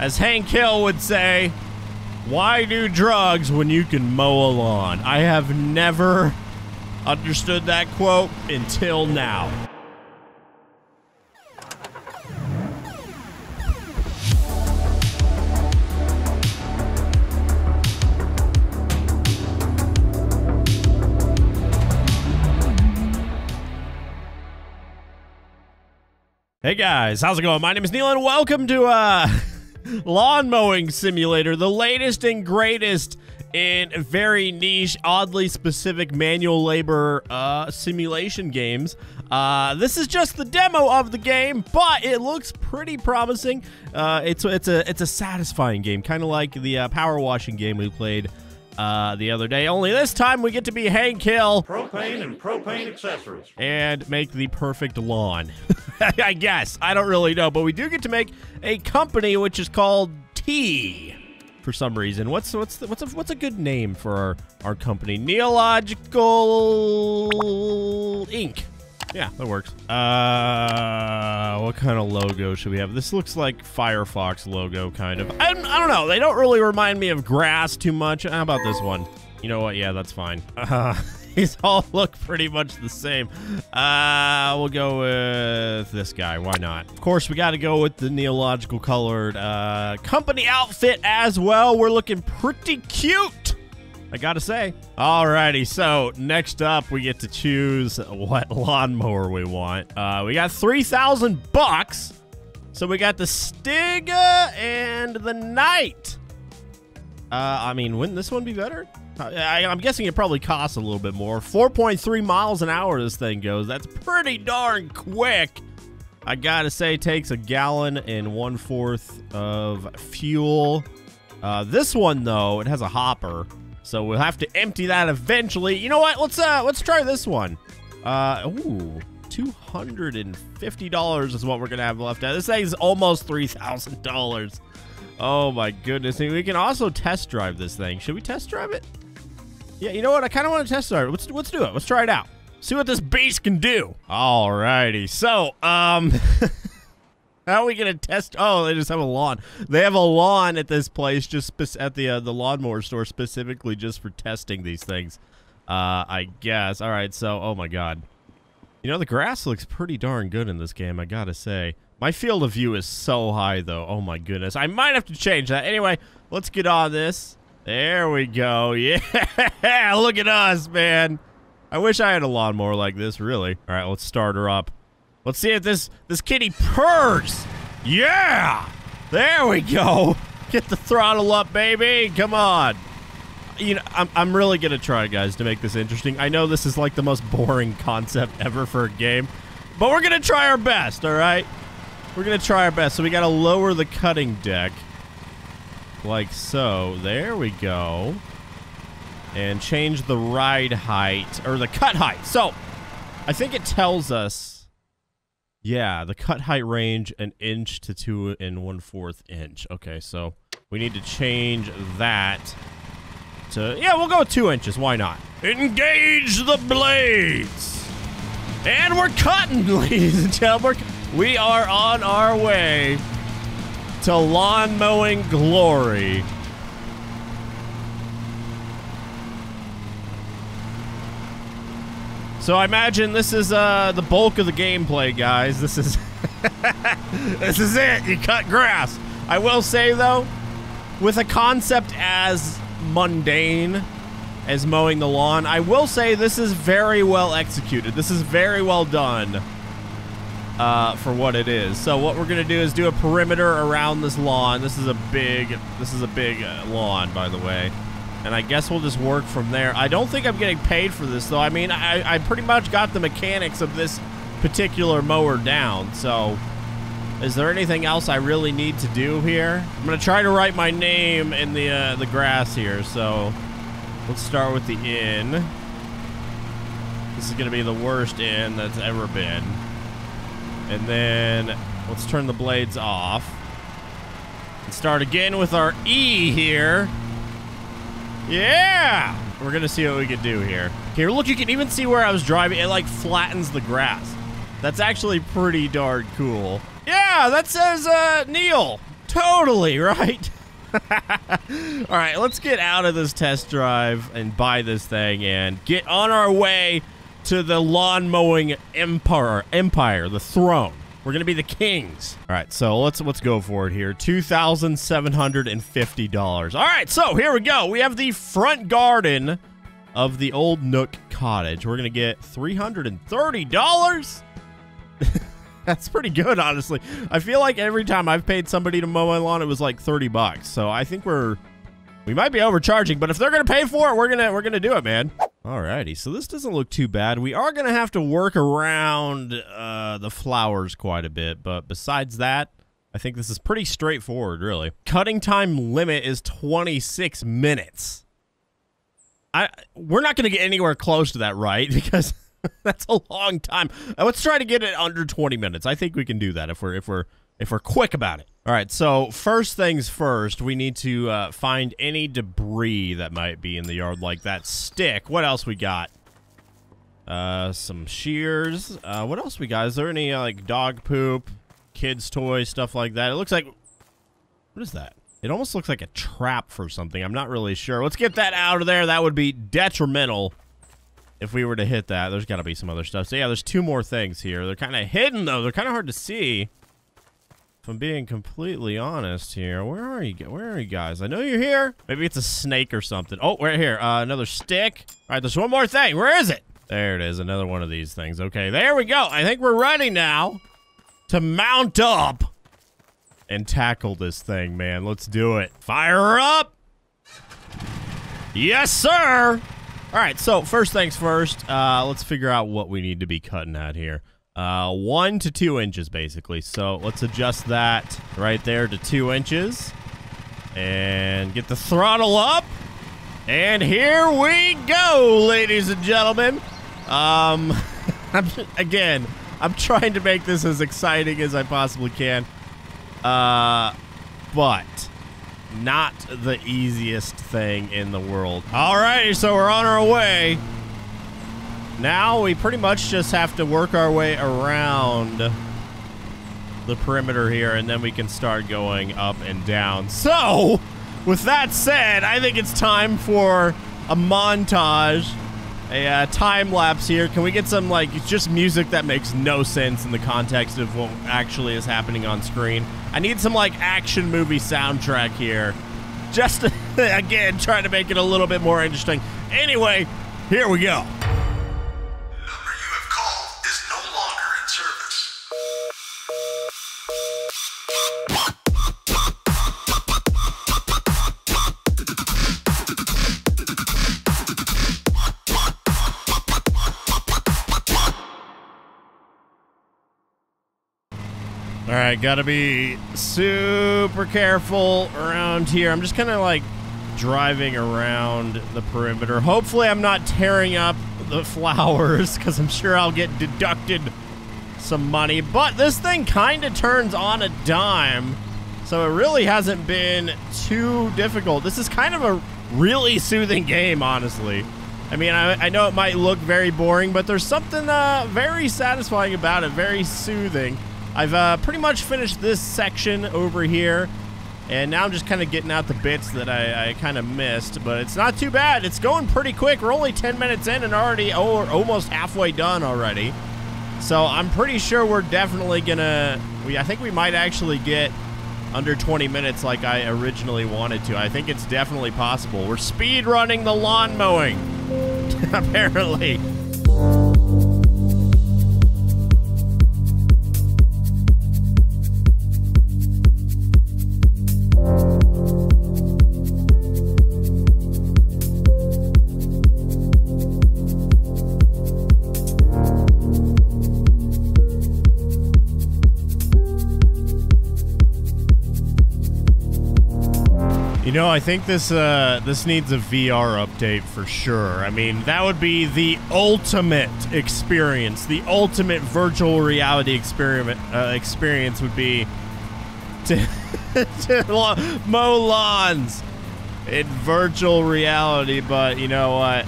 As Hank Hill would say, why do drugs when you can mow a lawn? I have never understood that quote until now. Hey guys, how's it going? My name is Neil and welcome to Lawn Mowing Simulator, the latest and greatest in very niche, oddly specific manual labor simulation games. This is just the demo of the game, but it looks pretty promising. It's a satisfying game, kind of like the power washing game we played the other day, only this time we get to be Hank Hill. Propane and propane accessories. And make the perfect lawn. I guess. I don't really know, but we do get to make a company which is called T for some reason. What's a good name for our company? Neilogical Inc. Yeah, that works. What kind of logo should we have? This looks like Firefox logo, kind of. I don't know. They don't really remind me of grass too much. How about this one? You know what? Yeah, that's fine. These all look pretty much the same. We'll go with this guy. Why not? Of course, we got to go with the neological colored company outfit as well. We're looking pretty cute, I gotta say. Alrighty, so next up we get to choose what lawnmower we want. We got 3,000 bucks. So we got the Stiga and the Knight. I mean, wouldn't this one be better? I'm guessing it probably costs a little bit more. 4.3 miles an hour this thing goes. That's pretty darn quick. I gotta say, takes a gallon and 1/4 of fuel. This one though, it has a hopper. So we'll have to empty that eventually. You know what? Let's try this one. Ooh, $250 is what we're gonna have left. This thing's almost $3,000. Oh my goodness! We can also test drive this thing. Should we test drive it? Yeah. You know what? I kind of want to test drive it. Let's do it. Let's try it out. See what this beast can do. Alrighty. So how are we gonna test? Oh, they just have a lawn. They have a lawn at this place, just at the lawnmower store, specifically just for testing these things. I guess. All right. So, oh my God, you know the grass looks pretty darn good in this game. I gotta say, my field of view is so high though. Oh my goodness, I might have to change that. Anyway, let's get on this. There we go. Yeah, look at us, man. I wish I had a lawnmower like this, really. All right, let's start her up. Let's see if this kitty purrs. Yeah, there we go. Get the throttle up, baby. Come on. You know, I'm really gonna try, guys, to make this interesting. I know this is like the most boring concept ever for a game, but we're gonna try our best. All right, we're gonna try our best. So we gotta lower the cutting deck, like so. There we go. And change the ride height or the cut height. So I think it tells us. Yeah, the cut height range, 1 inch to 2 1/4 inch. Okay, so we need to change that to, yeah, we'll go with 2 inches. Why not? Engage the blades. And we're cutting, ladies and gentlemen. We are on our way to lawn mowing glory. So I imagine this is the bulk of the gameplay, guys. This is this is it. You cut grass. I will say though, with a concept as mundane as mowing the lawn, I will say this is very well executed. This is very well done for what it is. So what we're gonna do is do a perimeter around this lawn. This is a big lawn, by the way. And I guess we'll just work from there. I don't think I'm getting paid for this, though. I mean, I pretty much got the mechanics of this particular mower down. So, is there anything else I really need to do here? I'm going to try to write my name in the grass here. So, let's start with the inn. This is going to be the worst inn that's ever been. And then, let's turn the blades off. And start again with our E here. Yeah! We're gonna see what we can do here. Here, look, you can even see where I was driving. It, like, flattens the grass. That's actually pretty darn cool. Yeah, that says, Neil. Totally, right? Alright, let's get out of this test drive and buy this thing and get on our way to the lawn mowing empire, the throne. We're gonna be the kings. Alright, so let's go for it here. $2,750. Alright, so here we go. We have the front garden of the old Nook Cottage. We're gonna get $330. That's pretty good, honestly. I feel like every time I've paid somebody to mow my lawn, it was like 30 bucks. So I think we might be overcharging, but if they're gonna pay for it, we're gonna do it, man. Alrighty, so this doesn't look too bad. We are gonna have to work around the flowers quite a bit, but besides that, I think this is pretty straightforward, really. Cutting time limit is 26 minutes. We're not gonna get anywhere close to that, right? Because that's a long time. Let's try to get it under 20 minutes. I think we can do that if we're quick about it. All right. So first things first, we need to find any debris that might be in the yard, like that stick. What else we got? Some shears. What else we got? Is there any like dog poop, kids' toys, stuff like that? It looks like, what is that? It almost looks like a trap for something. I'm not really sure. Let's get that out of there. That would be detrimental. If we were to hit that, there's got to be some other stuff. So, yeah, there's two more things here. They're kind of hidden, though. They're kind of hard to see. If I'm being completely honest here, where are you guys? I know you're here. Maybe it's a snake or something. Oh, right here. Another stick. All right, there's one more thing. Where is it? There it is. Another one of these things. Okay, there we go. I think we're ready now to mount up and tackle this thing, man. Let's do it. Fire up. Yes, sir. All right, so first things first, let's figure out what we need to be cutting at here. 1 to 2 inches, basically. So let's adjust that right there to 2 inches. And get the throttle up. And here we go, ladies and gentlemen. Again, I'm trying to make this as exciting as I possibly can. But not the easiest thing in the world. Alrighty, so we're on our way. Now we pretty much just have to work our way around the perimeter here, and then we can start going up and down. So, with that said, I think it's time for a montage, a time lapse here. Can we get some, like, just music that makes no sense in the context of what actually is happening on screen? I need some, like, action movie soundtrack here. Just, to, again, trying to make it a little bit more interesting. Anyway, here we go. Number you have called is no longer in service. All right, gotta be super careful around here. I'm just kind of like driving around the perimeter. Hopefully I'm not tearing up the flowers because I'm sure I'll get deducted some money. But this thing kind of turns on a dime. So it really hasn't been too difficult. This is kind of a really soothing game, honestly. I mean, I know it might look very boring, but there's something very satisfying about it, very soothing. I've pretty much finished this section over here, and now I'm just kind of getting out the bits that I kind of missed, but it's not too bad. It's going pretty quick. We're only 10 minutes in and already almost halfway done already. So I'm pretty sure we're definitely gonna, I think we might actually get under 20 minutes like I originally wanted to. I think it's definitely possible. We're speed running the lawn mowing, apparently. You know, I think this this needs a VR update for sure. I mean, that would be the ultimate experience. The ultimate virtual reality experience would be to, to mow lawns in virtual reality. But you know what?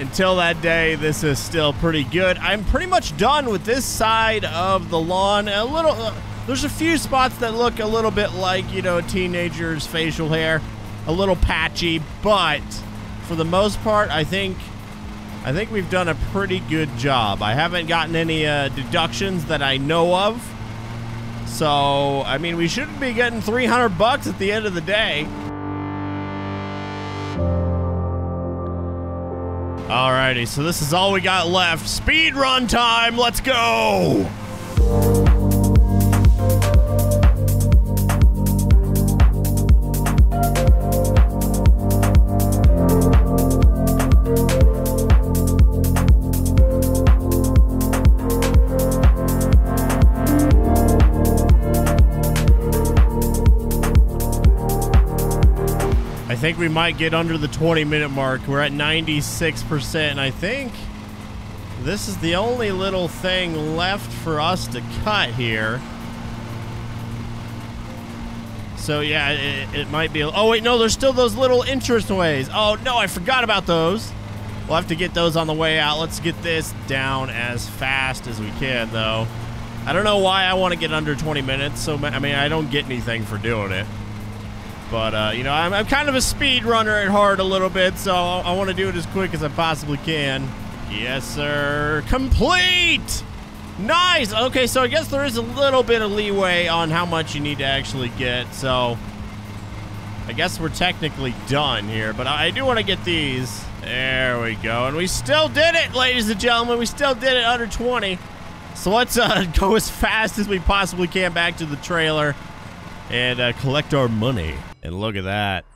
Until that day, this is still pretty good. I'm pretty much done with this side of the lawn. A little There's a few spots that look a little bit like, you know, a teenager's facial hair. A little patchy, but for the most part, I think we've done a pretty good job. I haven't gotten any deductions that I know of. So, I mean, we shouldn't be getting 300 bucks at the end of the day. Alrighty, so this is all we got left. Speed run time, let's go! I think we might get under the 20-minute mark. We're at 96%, and I think this is the only little thing left for us to cut here. So, yeah, it might be... Oh, wait, no, there's still those little entranceways. Oh, no, I forgot about those. We'll have to get those on the way out. Let's get this down as fast as we can, though. I don't know why I want to get under 20 minutes. So, I mean, I don't get anything for doing it. But, you know, I'm kind of a speed runner at heart a little bit, so I want to do it as quick as I possibly can. Yes, sir. Complete! Nice! Okay, so I guess there is a little bit of leeway on how much you need to actually get, so I guess we're technically done here, but I do want to get these. There we go. And we still did it, ladies and gentlemen. We still did it under 20. So let's go as fast as we possibly can back to the trailer and collect our money. And look at that.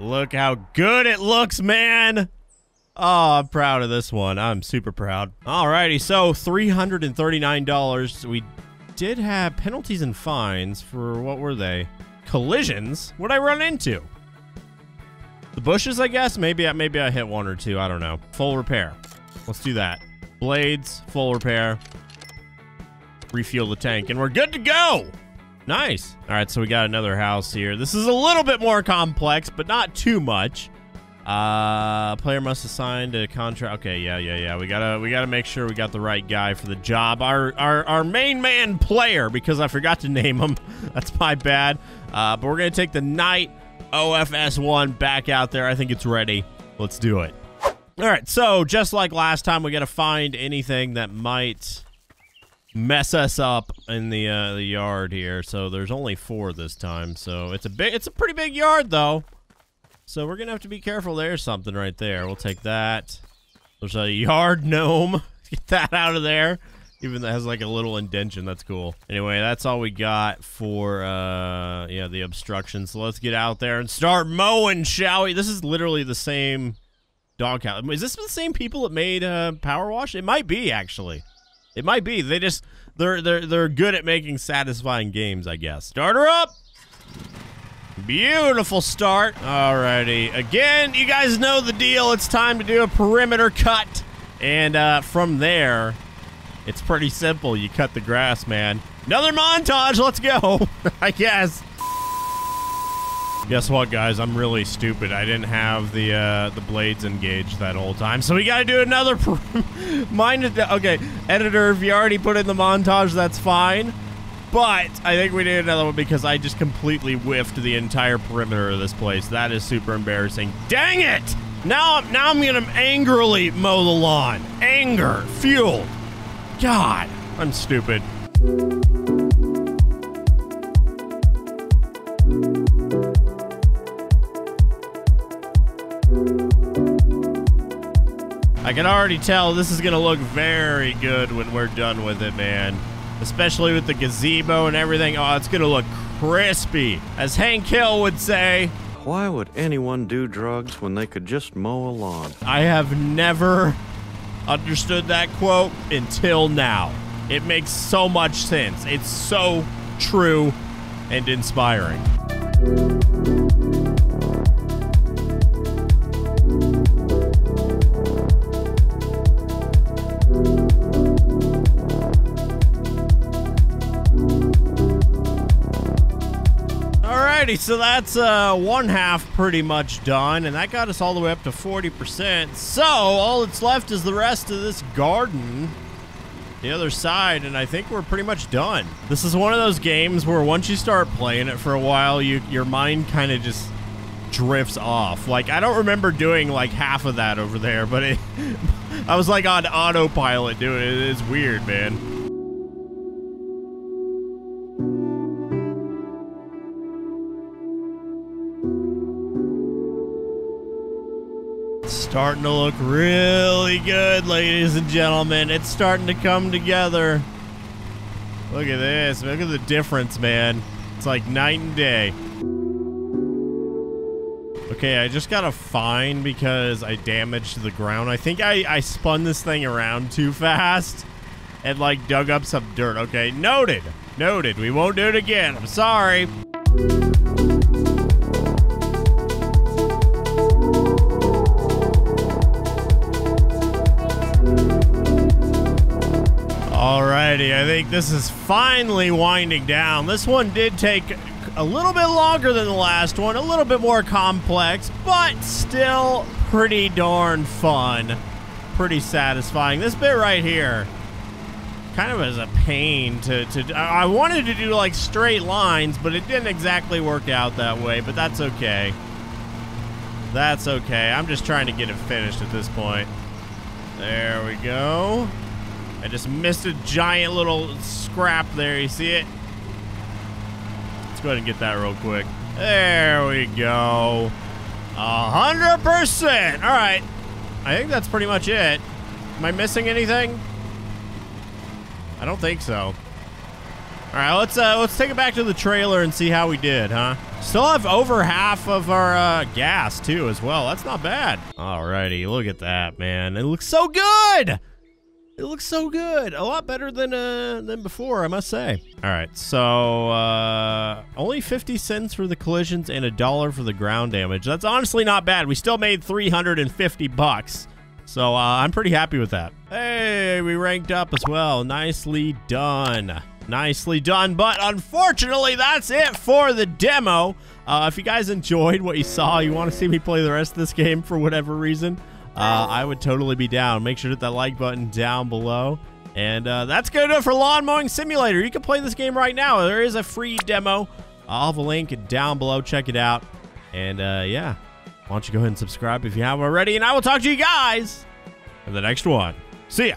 Look how good it looks, man. Oh, I'm proud of this one. I'm super proud. Alrighty, so $339. We did have penalties and fines for, what were they? Collisions? What did I run into? The bushes, I guess? Maybe I hit one or two. I don't know. Full repair. Let's do that. Blades, full repair. Refuel the tank, and we're good to go. Nice. All right, so we got another house here. This is a little bit more complex, but not too much. Player must assign a contract. Okay, yeah. We gotta make sure we got the right guy for the job. Our main man player, because I forgot to name him. That's my bad. But we're gonna take the Knight OFS1 back out there. I think it's ready. Let's do it. All right, so just like last time, we gotta find anything that might mess us up in the yard here. So there's only four this time, so it's a pretty big yard though, so we're gonna have to be careful. There's something right there. We'll take that. There's a yard gnome. Get that out of there. Even that has like a little indention. That's cool. Anyway, that's all we got for yeah, the obstruction. So let's get out there and start mowing, shall we? This is literally the same doghouse. Is this the same people that made Power Wash? It might be, actually. It might be. They just they're good at making satisfying games, I guess. Starter up. Beautiful start. Alrighty. Again, you guys know the deal. It's time to do a perimeter cut, and from there, it's pretty simple. You cut the grass, man. Another montage. Let's go. I guess. Guess what, guys? I'm really stupid. I didn't have the blades engaged that whole time, so we gotta do another. Okay, editor, if you already put in the montage, that's fine. But I think we need another one because I just completely whiffed the entire perimeter of this place. That is super embarrassing. Dang it! Now I'm gonna angrily mow the lawn. Anger fueled. God, I'm stupid. I can already tell this is gonna look very good when we're done with it, man. Especially with the gazebo and everything. Oh, it's gonna look crispy, as Hank Hill would say. Why would anyone do drugs when they could just mow a lawn? I have never understood that quote until now. It makes so much sense. It's so true and inspiring. So that's one half pretty much done, and that got us all the way up to 40%. So all that's left is the rest of this garden. the other side, and I think we're pretty much done. This is one of those games where once you start playing it for a while, your mind kind of just drifts off. Like, I don't remember doing like half of that over there, but I was like on autopilot doing it. It's weird, man. Starting to look really good, ladies and gentlemen. It's starting to come together. Look at this. Look at the difference, man. It's like night and day. Okay, I just got a fine because I damaged the ground. I think I spun this thing around too fast and like dug up some dirt. Okay, noted. Noted. We won't do it again. I'm sorry. Alrighty, I think this is finally winding down. This one did take a little bit longer than the last one, a little bit more complex, but still pretty darn fun. Pretty satisfying. This bit right here kind of is a pain to I wanted to do like straight lines, but it didn't exactly work out that way, but that's okay. That's okay. I'm just trying to get it finished at this point. There we go. I just missed a giant little scrap there. You see it? Let's go ahead and get that real quick. There we go. 100%. All right. I think that's pretty much it. Am I missing anything? I don't think so. All right. Let's take it back to the trailer and see how we did, huh? Still have over half of our gas too, as well. That's not bad. All righty. Look at that, man. It looks so good. It looks so good. A lot better than before, I must say. All right, so only 50 cents for the collisions and $1 for the ground damage. That's honestly not bad. We still made 350 bucks. So I'm pretty happy with that. Hey, we ranked up as well. Nicely done. Nicely done, but unfortunately, that's it for the demo. If you guys enjoyed what you saw, you want to see me play the rest of this game for whatever reason, I would totally be down. Make sure to hit that like button down below. And that's going to do it for Lawn Mowing Simulator. You can play this game right now. There is a free demo. I'll have a link down below. Check it out. And yeah, why don't you go ahead and subscribe if you haven't already. And I will talk to you guys in the next one. See ya.